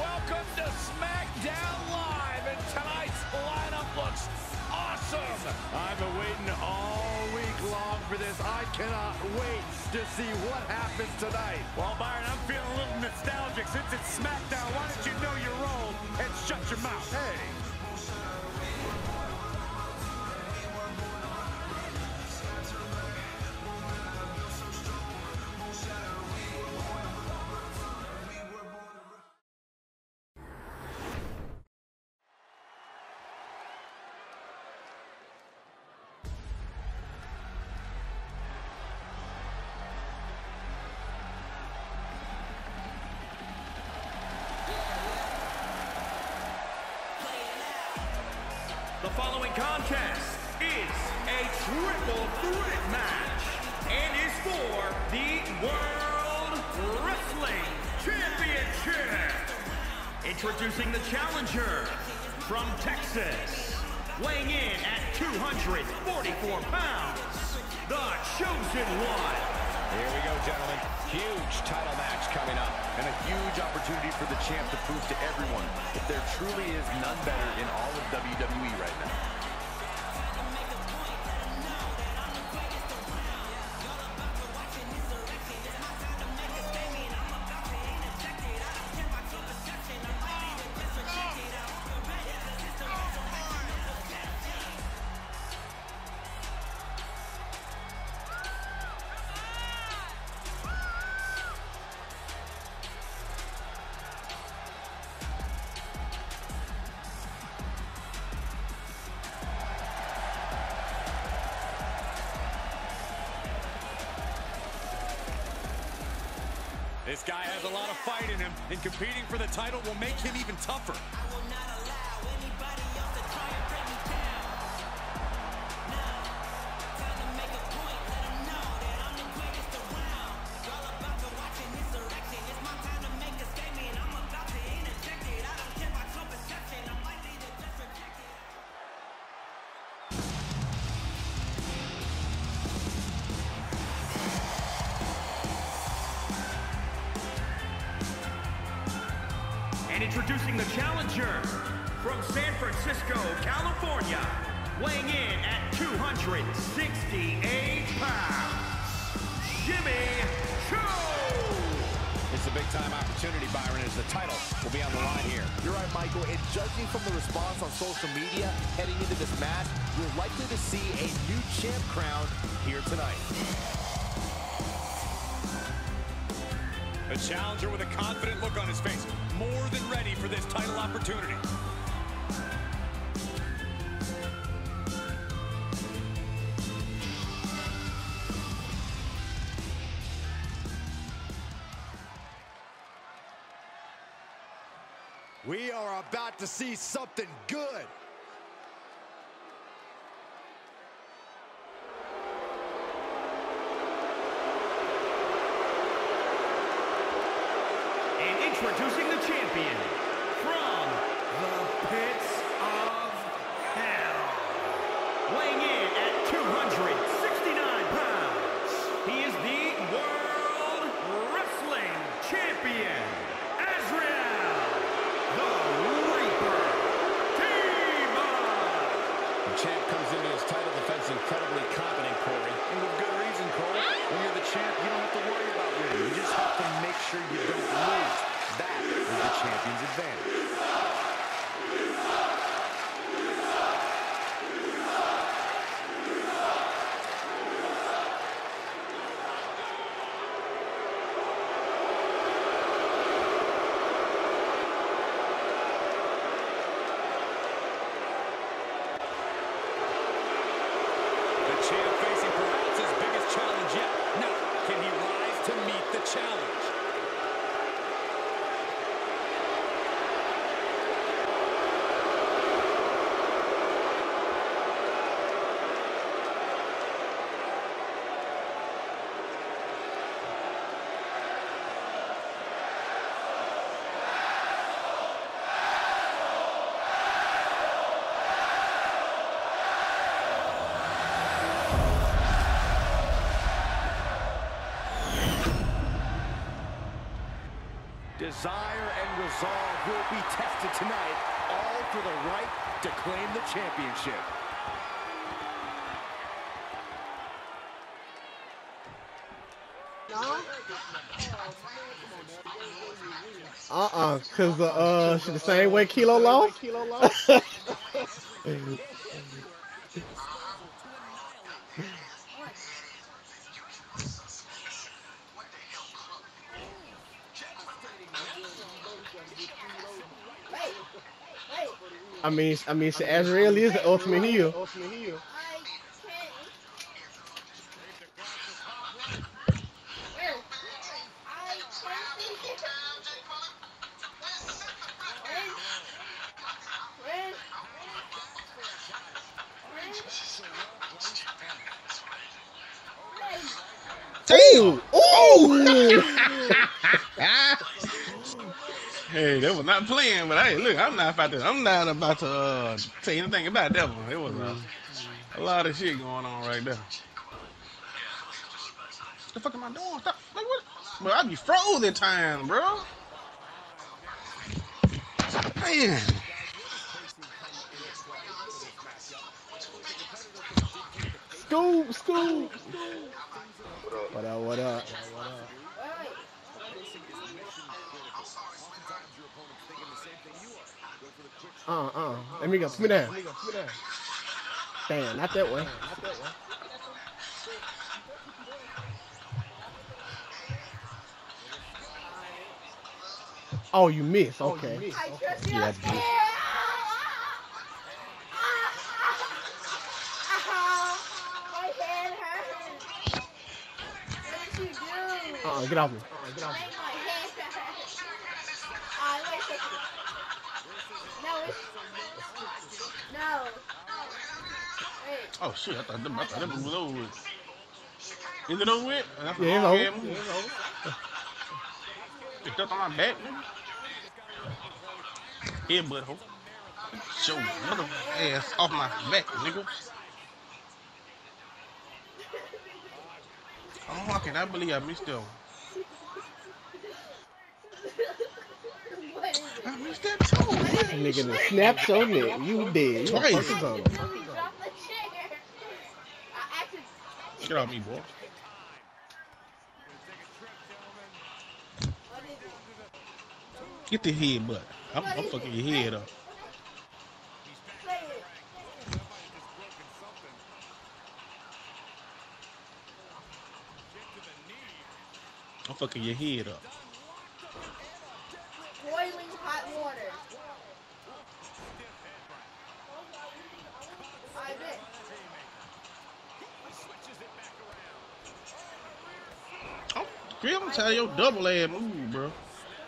Welcome to SmackDown Live, and tonight's lineup looks awesome. I've been waiting all week long for this. I cannot wait to see what happens tonight. Well, Byron, I'm feeling a little nostalgic. Since it's SmackDown, why don't you know your role and shut your mouth? Hey. The following contest is a triple threat match and is for the World Wrestling Championship. Introducing the challenger from Texas, weighing in at 244 pounds, the Chosen One. Here we go, gentlemen. Huge title match coming up and a huge opportunity for the champ to prove to everyone that there truly is none better in all of WWE right now. This guy has a lot of fight in him, and competing for the title will make him even tougher. I will not allow anybody else to try and bring me down. Now, time to make a point, let him know that I'm the greatest around. It's all about the watching this direction. It's my time to make a statement, and I'm about to interject it. I don't care about your perception, I'm likely to just reject it. And introducing the challenger from San Francisco, California, weighing in at 268 pounds, Jimmy Choo! It's a big-time opportunity, Byron, as the title will be on the line here. You're right, Michael, and judging from the response on social media heading into this match, you're likely to see a new champ crowned here tonight. The challenger with a confident look on his face, more than ready for this title opportunity. We are about to see something good. Introducing the champion from the pits of hell, weighing in at 269 pounds, he is the World Wrestling Champion, Azrael, the Reaper, Demon. The champ comes into his title defense incredibly confident, Corey, and with good reason, Corey. When you're the champ, you don't have to worry about winning. You just have to make sure you don't lose. That is the champion's advantage. Desire and resolve will be tested tonight, all for the right to claim the championship. Cause she the same way Kilo lost. I mean, so Azrael is the ultimate heel. Damn! Ooh! Hey, they was not playing, but hey, look, I'm not about to say anything about that one. It was a lot of shit going on right there. What the fuck am I doing? Stop! Like what? Bro, I be frozen time, bro. Man. Scoop. What up? Let me go. Damn, not that way. Oh, you missed. Okay. Yeah, get off me. No. Oh, shit. I thought it was over with. Is it over with? Yeah, it's over. It's up on my back, man. Head butthole. Get your mother ass off my back, nigga. Oh, I cannot believe I missed that one. I missed that too, man. Nigga snapped on it. You dead. You twice. Get off me, boy. Get the head butt. I'm fucking your head up. I'm fucking your head up. Boiling hot water. I bet. Oh, Grill, I'm gonna tell your double ass move, bro.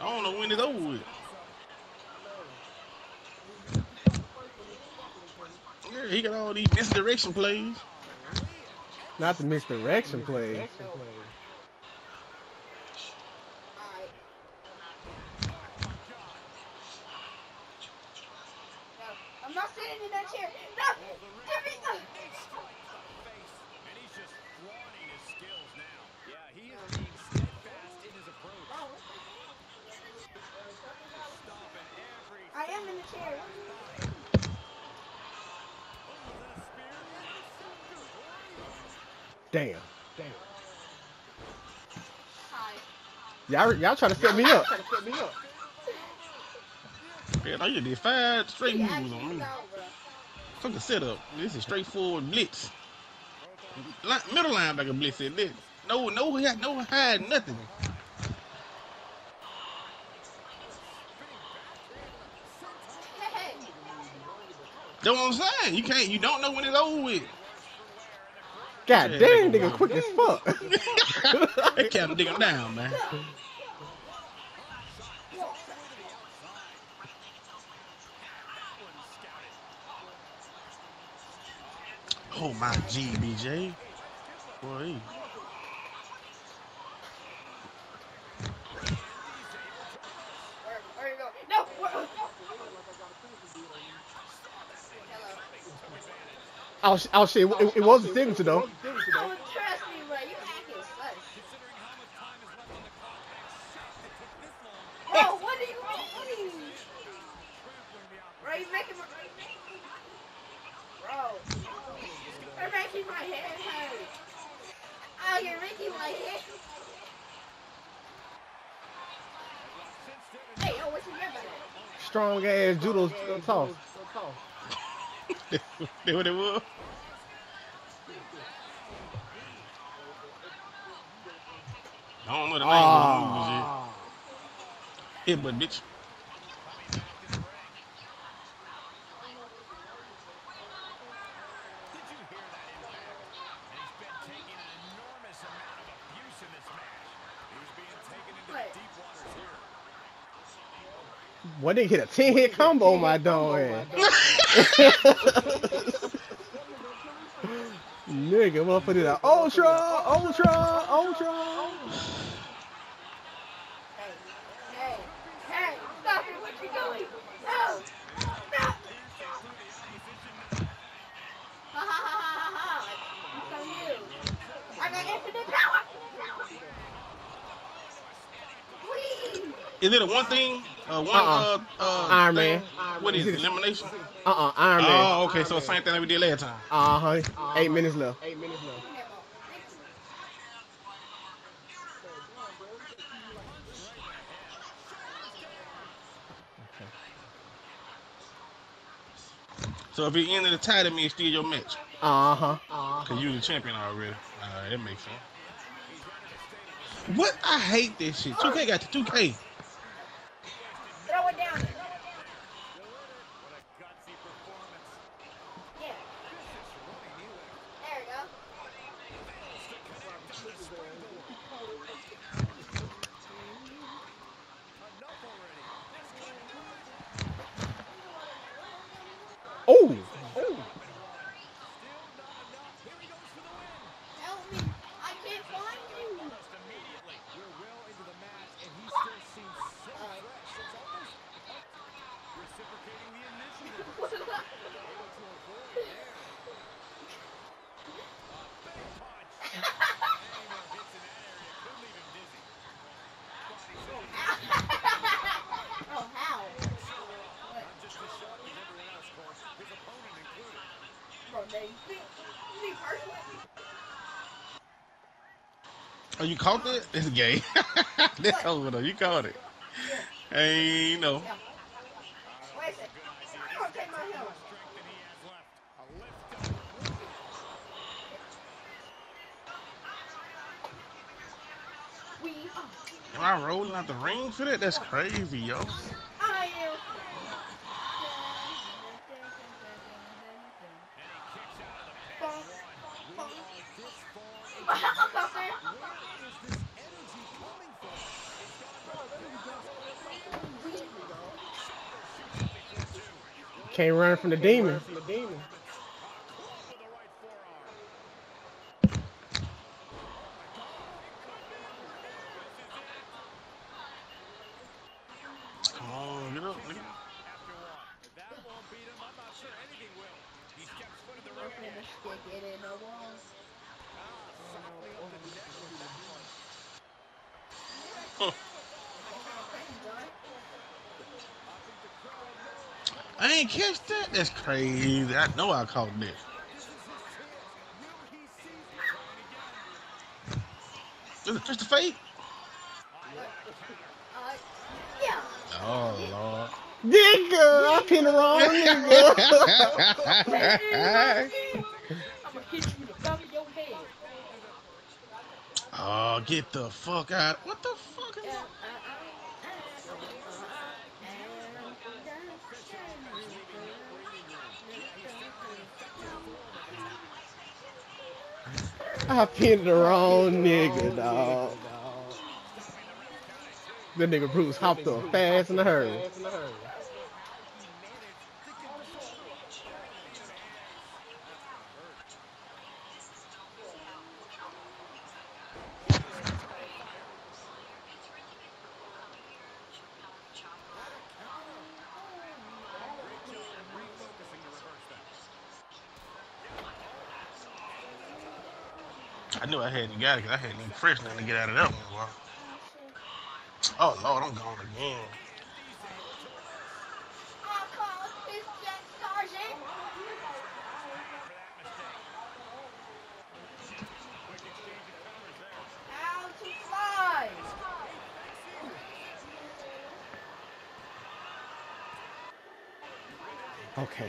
I don't know when it's over with. Yeah, he got all these misdirection plays. Not the misdirection plays. I'm not sitting in that chair. No! Give me the... And he's just flaunting his skills now. Yeah, he is being steadfast in his approach. I am in the chair. Damn. Hi. Y'all trying to set me up. Yeah, no, you did 5 straight moves on me. Fucking setup. This is straightforward blitz. Middle linebacker blitz at this. No hide, nothing. That's what I'm saying. You don't know when it's over with. God damn, nigga, quick as fuck. That can't dig him down, man. Oh my GBJ. Boy. Where you go? No! Oh shit, it was a signature though. Oh, trust me, bro. You hacking sus. Considering how much time is left on the clock, strong ass judo toss. That's what it was. I don't know the name of the moves yet. Hit but bitch. Boy, they hit a 10-hit combo, my dog. Nigga, motherfucker did an ultra. Hey, stop it, what you doing? No, stop. I got infinite power. Is it a one thing? Iron Man. What is it? Elimination? Iron Man. Oh, okay. So same thing that we did last time. 8 minutes left. Okay. So if you enter the title, it means steal your match. Cause you the champion already. That makes sense. What? I hate this shit. 2K got the 2K. Oh, you caught that? It's gay. That's over though. You caught it. Yeah. Ain't no. Yeah. Am I rolling out the ring for that? That's crazy, yo. Can't run from the demon. Come on, get up, nigga. I ain't catch that? That's crazy. I know I caught that. Is it just a fake? Yeah. Oh, Lord. Nigga, I pinned the wrong nigga. I'm going to hit you with the back of your head. Oh, get the fuck out. What the fuck is that? I pinned the wrong nigga, dog. That nigga Bruce hopped up fast in a hurry. I knew I hadn't got it because I hadn't even fresh nothing to get out of that one. Oh, Lord, I'm gone again. Okay.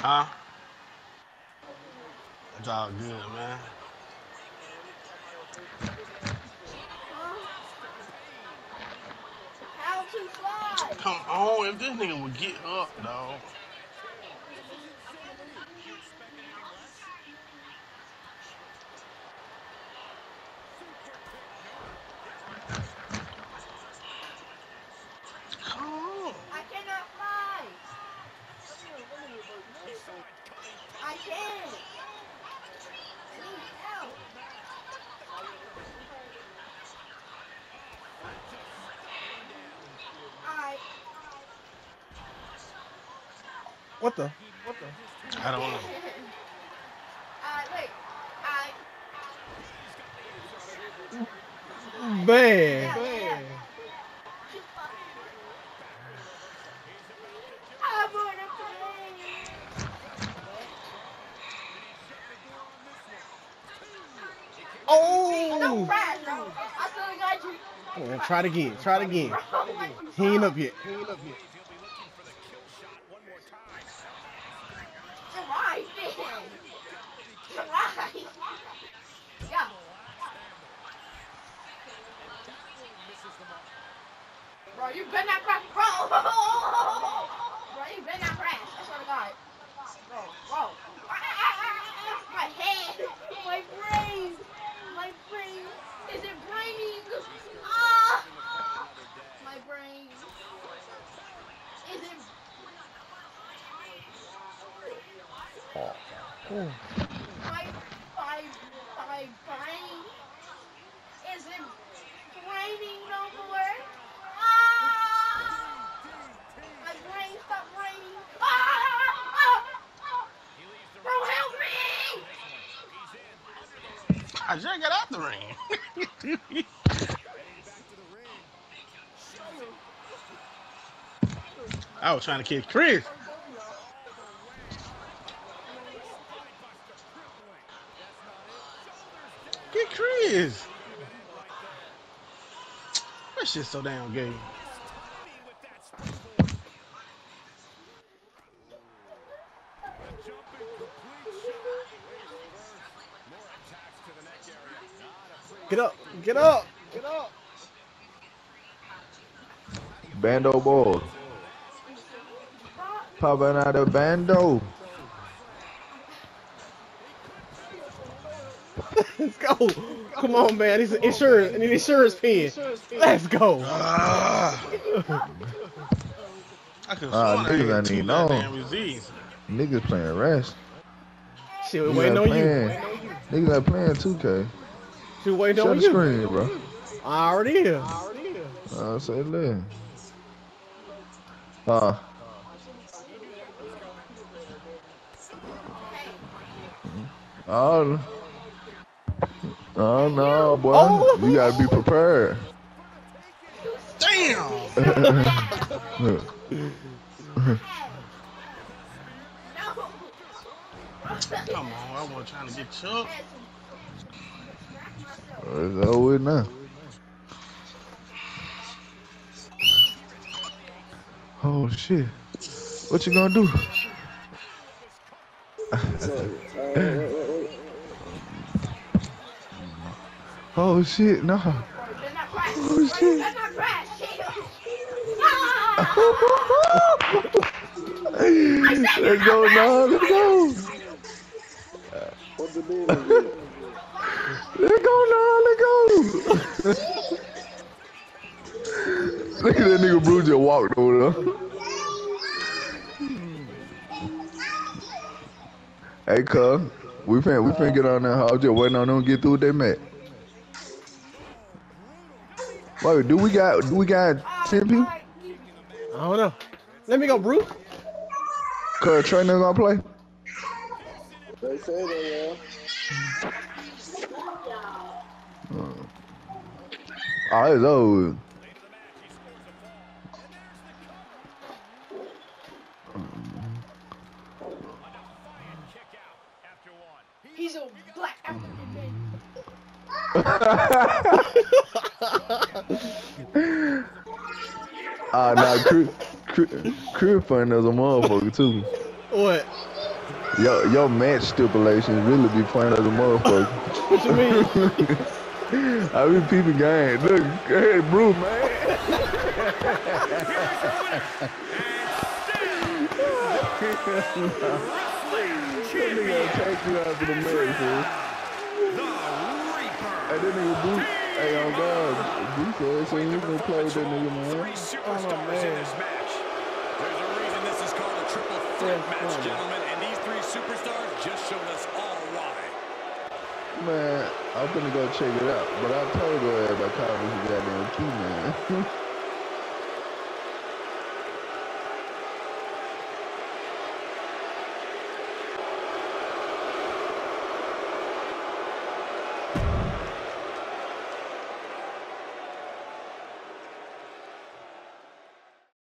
Huh? That's all good, man. How to fly? Come on, if this nigga would get up, dog. What the? What the? I don't know. All right, wait. All right. Bad. Bad. I want to play. Oh! No, Brad, no. I still got you. Come on, try it again. Try it again. He ain't up yet. He ain't up yet. I just got out the ring. I was trying to kick Chris. Get Chris. That shit's so damn gay. Get up! Get up! Get up! Bando ball. Popping out of bando. Let's go! Come on, man. He's an insurance. An insurance pin. Let's go. I could niggas, I need no. Niggas playing rest. Shit, we waiting on you. Niggas are playing 2K. She waiting Shut on the you. Screen, bro. I already is. I say live. Oh no, boy! Oh. You gotta be prepared. Damn! Come on, I wasn't trying to get choked. It's over now. Oh shit! What you gonna do? Oh shit! No. Oh shit! Let's go, now. Let's go. What the deal? Let go now, let go! Look at that nigga Blue just walked over there. Hey, cuz, we finna get on that hall, just waiting on them to get through what they met. Wait, do we got 10 people? I don't know. Let me go, Blue. Cuz, Trey nigga gonna play? They say they are. I know. He's a black African man. Ah, nah, Chris Crib fun as a motherfucker too. What? Your match stipulations really be fun as a motherfucker. What you mean? I be peeping game. Look, hey, bro, man. Hey, on God, Bruce said he ain't gonna play with that nigga, man. There's a reason this is called a triple threat match, gentlemen, and these three superstars just showed us all why. Man, I'm gonna go check it out, but I told her about Kyrie, he got damn key, man.